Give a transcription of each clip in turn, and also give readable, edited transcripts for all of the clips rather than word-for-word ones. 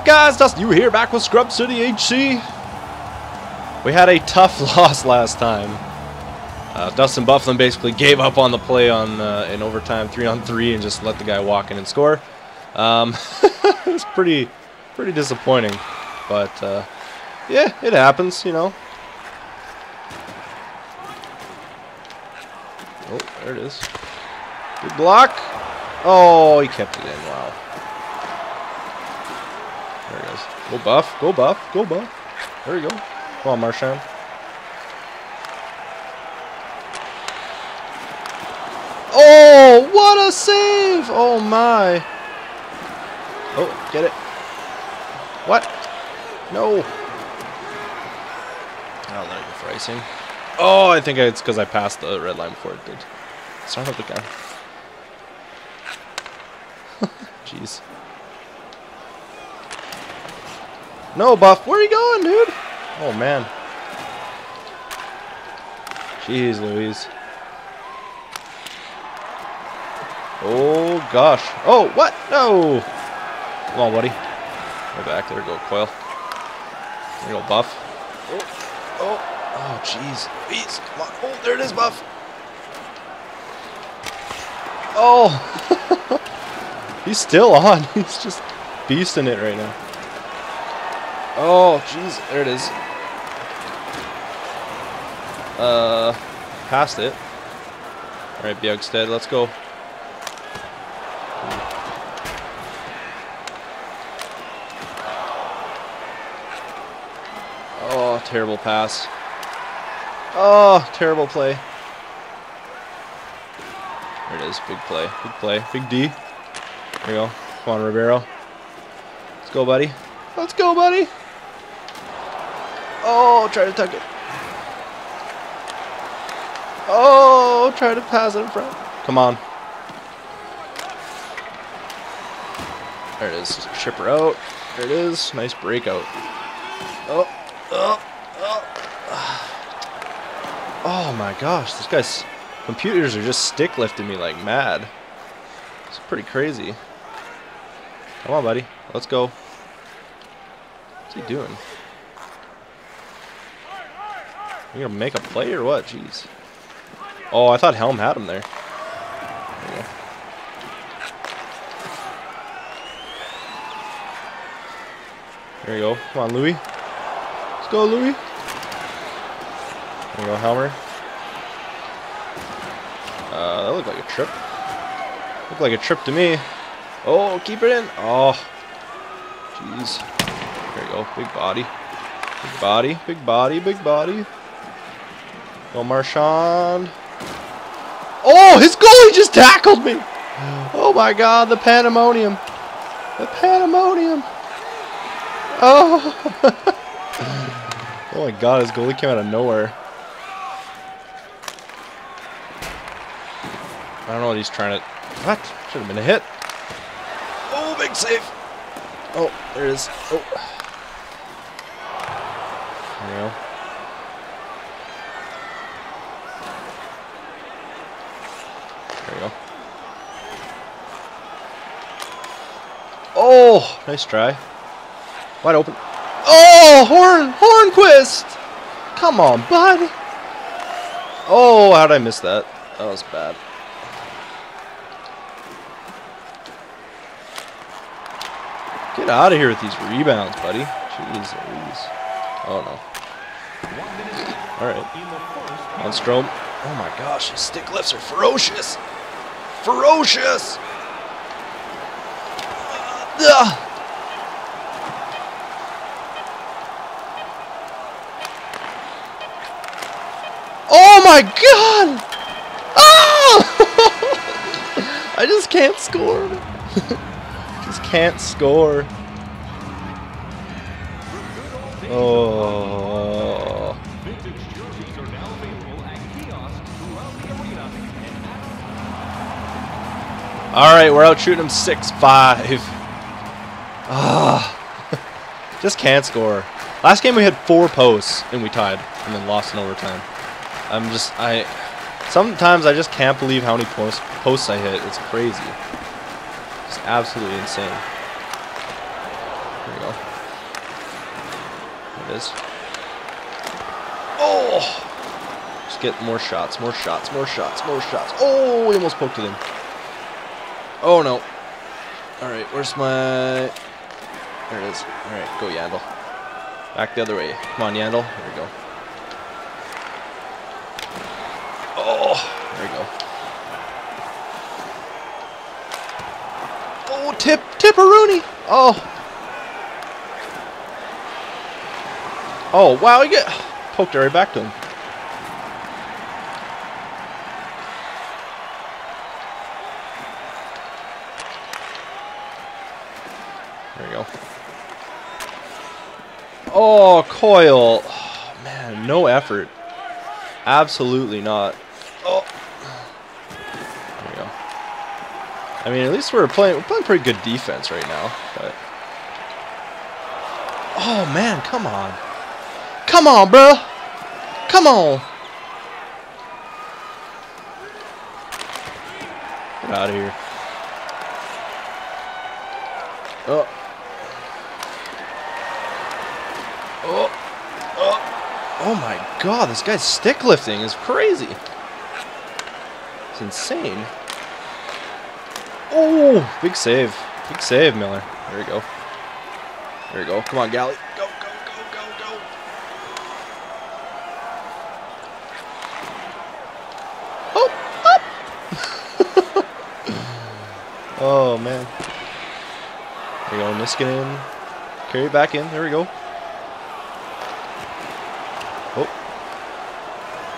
up, guys? Dustin, you here back with Scrub City HC. We had a tough loss last time. Dustin Byfuglien basically gave up on the play on in overtime 3-on-3 and just let the guy walk in and score. It was pretty disappointing, but yeah, it happens, you know. Oh, there it is. Good block. Oh, he kept it in. Wow. There it is. Go Buff. Go Buff. Go Buff. There you go. Come on, Marchand. Oh, what a save! Oh, my. Oh, get it. What? No. Oh, there you go for icing. Oh, I think it's because I passed the red line before it did. Start up again. Jeez. No, Buff. Where are you going, dude? Oh, man. Jeez, Louise. Oh, gosh. Oh, what? No. Come on, buddy. Go back. There we go, Coyle. There you go, Buff. Oh, oh. Oh, jeez. Please, come on. Oh, there it is, Buff. Oh. He's still on. He's just beasting it right now. Oh, jeez. There it is. Passed it. All right, Bjugstad, let's go. Oh, terrible pass. Oh, terrible play. There it is. Big play. Big play. Big D. There we go. Come on, Rivero. Let's go, buddy. Let's go, buddy. Oh, try to tuck it. Oh, try to pass it in front. Come on. There it is. Chip her out. There it is. Nice breakout. Oh, oh, oh. Oh my gosh, this guy's computers are just stick lifting me like mad. It's pretty crazy. Come on, buddy. Let's go. What's he doing? You gonna make a play or what? Jeez. Oh, I thought Helm had him there. There you go. Come on, Louie. Let's go, Louie. There we go, Helmer. That looked like a trip. Looked like a trip to me. Oh, keep it in. Oh, jeez. There you go, big body. Big body, big body, big body. Go Marchand. Oh, his goalie just tackled me. Oh my God, the pandemonium. The pandemonium. Oh. Oh my God, his goalie came out of nowhere. I don't know what he's trying to... What? Should have been a hit. Oh, big save. Oh, there it is. Oh. There you go. There you go. Oh, nice try. Wide open. Oh, Hörnqvist. Come on, bud. Oh, how'd I miss that? That was bad. Get out of here with these rebounds, buddy. Jeez, Louise. Oh, no. All right. On Strom. Oh, my gosh. His stick lifts are ferocious. Ferocious. Oh, my God. Oh! I just can't score. Can't score. Oh. All right, we're out shooting him 6-5. Ah. Just can't score. Last game we had 4 posts and we tied and then lost in overtime. Sometimes I just can't believe how many posts I hit. It's crazy. It's absolutely insane. There we go. it is. Oh! Just get more shots, more shots, more shots, more shots. Oh, we almost poked it in. Oh, no. All right, where's my... There it is. All right, go, Yandle. Back the other way. Come on, Yandle. There we go. Oh, there we go. Oh, Tipperoonie. Oh. Oh, wow, you get poked right back to him. There you go. Oh, Coyle. Oh, man, no effort. Absolutely not. Oh. There you go. I mean, at least we're playing pretty good defense right now. But. Oh, man, come on. Come on, bro. Come on. Get out of here. Oh. Oh. Oh. Oh my God, this guy's stick lifting is crazy. It's insane. Oh, big save. Big save, Miller. There we go. There we go. Come on, Galley. Go. Oh, man. There we go, Niskanen. Carry it back in. There we go. Oh.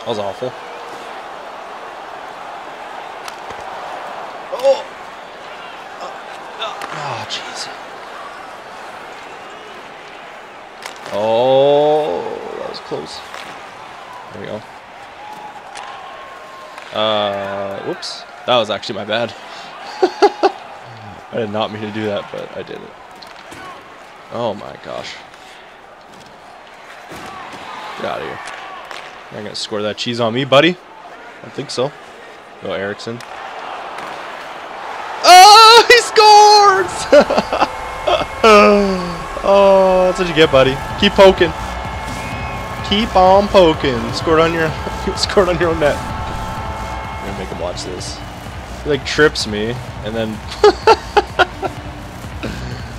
That was awful. Oh! Oh, jeez. Oh, that was close. There we go. Whoops. That was actually my bad. I did not mean to do that, but I did it. Oh my gosh. Get out of here. You're not going to score that cheese on me, buddy. I don't think so. Go Eriksson. Oh, he scores! Oh, that's what you get, buddy. Keep poking. Keep on poking. Scored on your own net. I'm going to make him watch this. He, like, trips me, and then...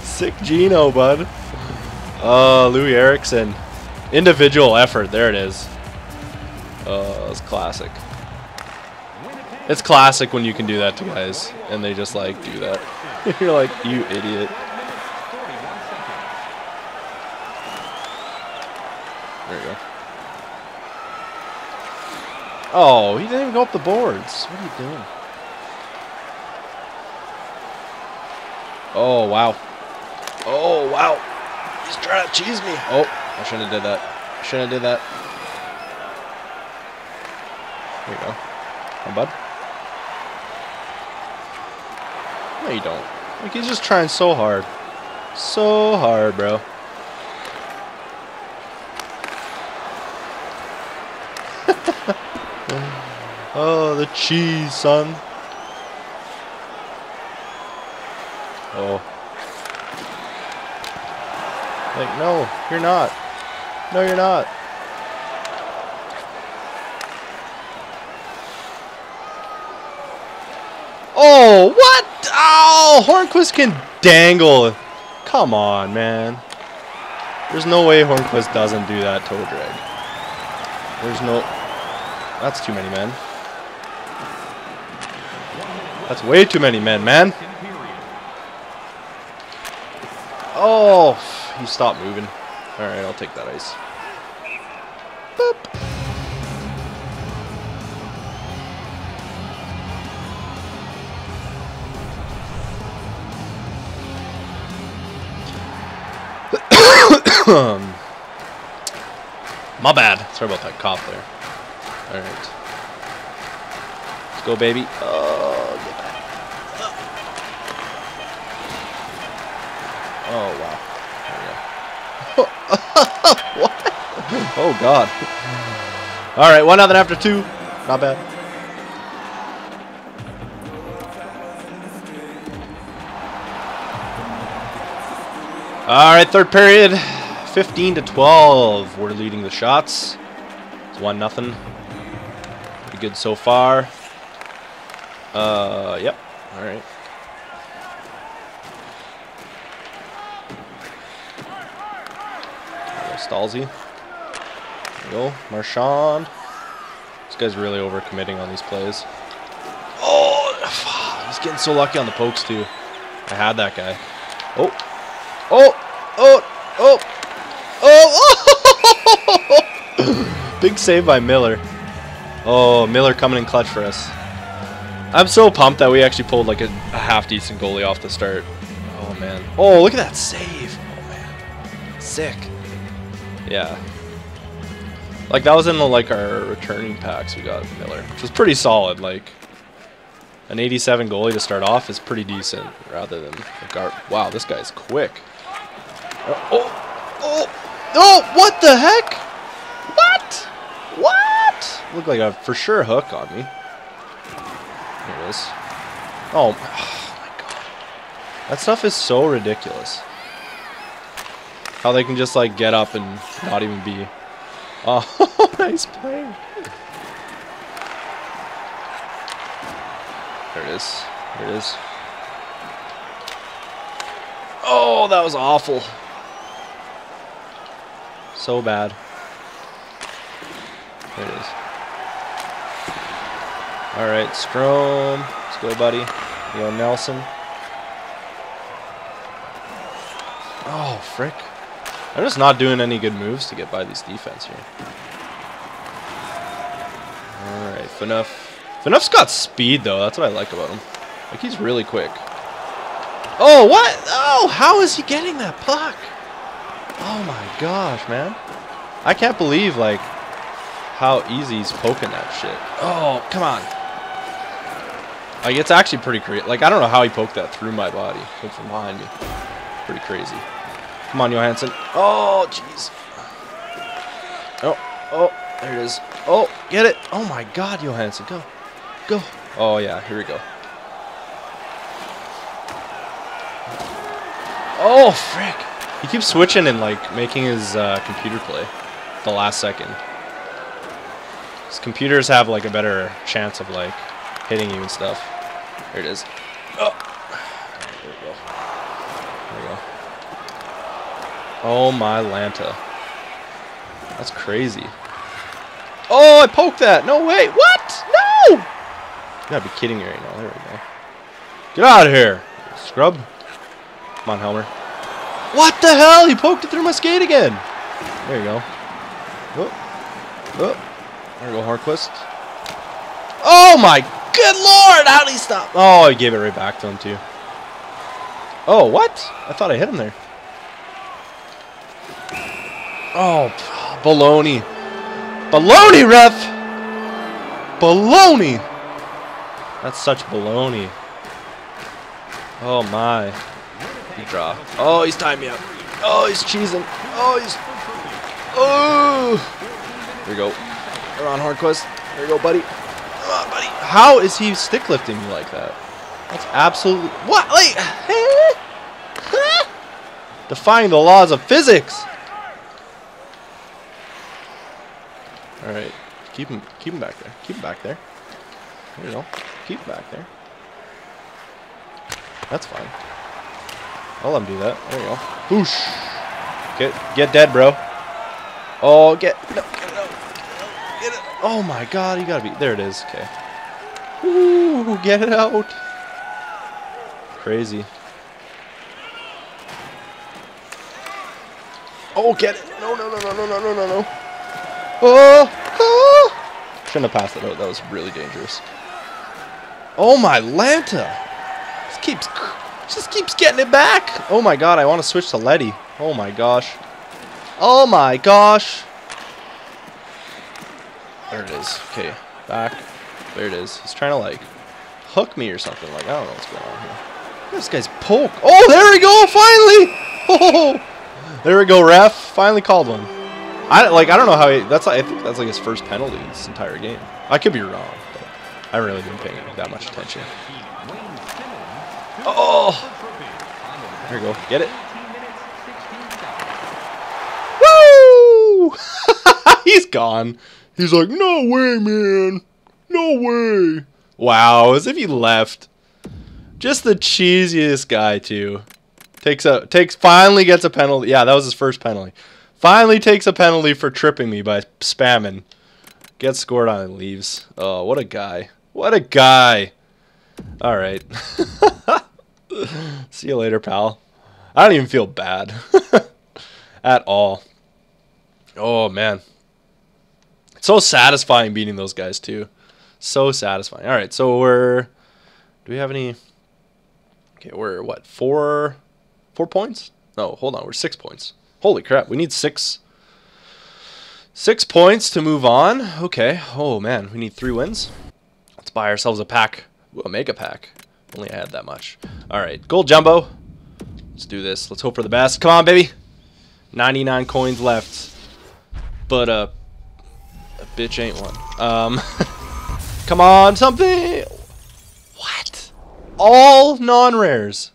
Sick Gino, bud. Oh, Louis Eriksson. Individual effort. There it is. Oh, it's classic. It's classic when you can do that to guys, and they just, like, do that. You're like, you idiot. There you go. Oh, he didn't even go up the boards. What are you doing? Oh, wow. Oh, wow. He's trying to cheese me. Oh, I shouldn't have did that. I shouldn't have did that. There you go. Come on, bud. No, you don't. Like, he's just trying so hard. So hard, bro. Oh, the cheese, son. Oh. Like, no, you're not. No, you're not. Oh, what? Oh, Hörnqvist can dangle. Come on, man. There's no way Hörnqvist doesn't do that toe drag. There's no... That's too many men. That's way too many men, man. Oh, he stopped moving. All right, I'll take that ice. Boop. My bad. Sorry about that cough there. All right. Let's go, baby. Get back. Oh, wow. What? Oh, God. All right, 1-0 after two. Not bad. All right, third period. 15-12. We're leading the shots. It's 1-0. Pretty good so far. Yep. All right. Stalzy. There we go. Marchand. This guy's really overcommitting on these plays. Oh, he's getting so lucky on the pokes too. I had that guy. Oh. Oh. Oh. Oh. Oh. Big save by Miller. Oh, Miller coming in clutch for us. I'm so pumped that we actually pulled like a half-decent goalie off the start. Oh, man. Oh, look at that save. Oh, man. Sick. Yeah. Like, that was in, like, our returning packs we got Miller, which was pretty solid. Like, an 87 goalie to start off is pretty decent rather than a guard. Wow, this guy's quick. Oh! Oh! Oh! What the heck? What? What? Looked like a for sure hook on me. Here it is. Oh, my God. That stuff is so ridiculous. How they can just like get up and not even be. Oh, nice play. There it is. There it is. Oh, that was awful. So bad. There it is. All right, Strom. Let's go, buddy. Yo, Nelson. Oh, frick. I'm just not doing any good moves to get by these defense here. Alright, Phaneuf. Phaneuf's got speed, though. That's what I like about him. Like, he's really quick. Oh, what? Oh, how is he getting that puck? Oh, my gosh, man. I can't believe, like, how easy he's poking that shit. Oh, come on. Like, it's actually pretty crazy. Like, I don't know how he poked that through my body. Like, from behind me. Pretty crazy. Come on, Johansson. Oh, jeez. Oh, oh, there it is. Oh, get it. Oh, my God, Johansson. Go. Go. Oh, yeah, here we go. Oh, frick. He keeps switching and, like, making his computer play at the last second. His computers have, like, a better chance of, like, hitting you and stuff. There it is. Oh. There we go. There we go. Oh my Lanta. That's crazy. Oh, I poked that. No way. What? No! You gotta be kidding me right now. There we go. Get out of here, scrub. Come on, Helmer. What the hell? He poked it through my skate again. There you go. Whoop. Whoop. There we go, Hörnqvist. Oh my good lord! How'd he stop? Oh, he gave it right back to him, too. Oh, what? I thought I hit him there. Oh, baloney. Baloney, ref! Baloney! That's such baloney. Oh, my. Good draw. Oh, he's tying me up. Oh, he's cheesing. Oh, he's... Oh! Here we go. We're on Hörnqvist. There you go, buddy. Come on, buddy. How is he stick lifting me like that? That's absolutely... What? Like... Defying the laws of physics. All right, keep him back there. Keep him back there. There you go. Keep him back there. That's fine. I'll let him do that. There you go. Whoosh. Get dead, bro. Oh, get it. Oh my God, you gotta be. There it is. Okay. Ooh, get it out. Crazy. Oh, get it. No. Oh! Shouldn't have passed that out. That was really dangerous. Oh my Lanta! Just keeps getting it back. Oh my God! I want to switch to Letty. Oh my gosh! Oh my gosh! There it is. Okay, back. There it is. He's trying to like hook me or something. Like I don't know what's going on here. This guy's poke. Oh, there we go! Finally! Oh, there we go, ref. Finally called one. I don't know how he, I think that's like his first penalty this entire game. I could be wrong, but I really didn't pay that much attention. Oh! There you go. Get it. he's gone. He's like, no way, man. No way. Wow, as if he left. Just the cheesiest guy, too. Finally gets a penalty. Yeah, that was his first penalty. Finally takes a penalty for tripping me by spamming. Gets scored on and leaves. Oh, what a guy. What a guy. All right. See you later, pal. I don't even feel bad at all. Oh, man. It's so satisfying beating those guys, too. So satisfying. All right, so we're... Do we have any... Okay, we're, what, four points? No, hold on, we're 6 points. Holy crap, we need six points to move on. Okay, oh, man, we need 3 wins. Let's buy ourselves a pack. We'll make a pack. Only I had that much. All right, gold jumbo. Let's do this. Let's hope for the best. Come on, baby. 99 coins left. But a bitch ain't one. Come on, something. What? All non-rares.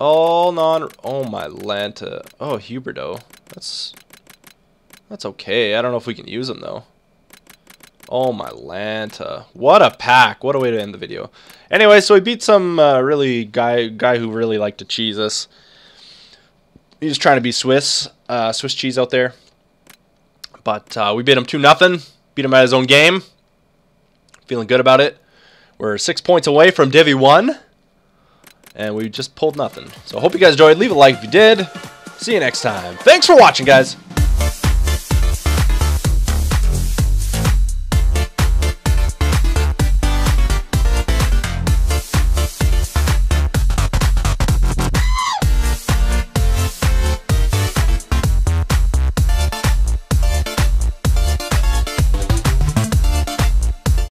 All non. Oh my Lanta. Oh, Huberto. That's okay. I don't know if we can use them though. Oh my Lanta. What a pack. What a way to end the video. Anyway, so we beat some really guy who really liked to cheese us. He was trying to be Swiss. Swiss cheese out there. But we beat him 2-0. Beat him at his own game. Feeling good about it. We're 6 points away from Divi 1. And we just pulled nothing. So I hope you guys enjoyed. Leave a like if you did. See you next time. Thanks for watching, guys.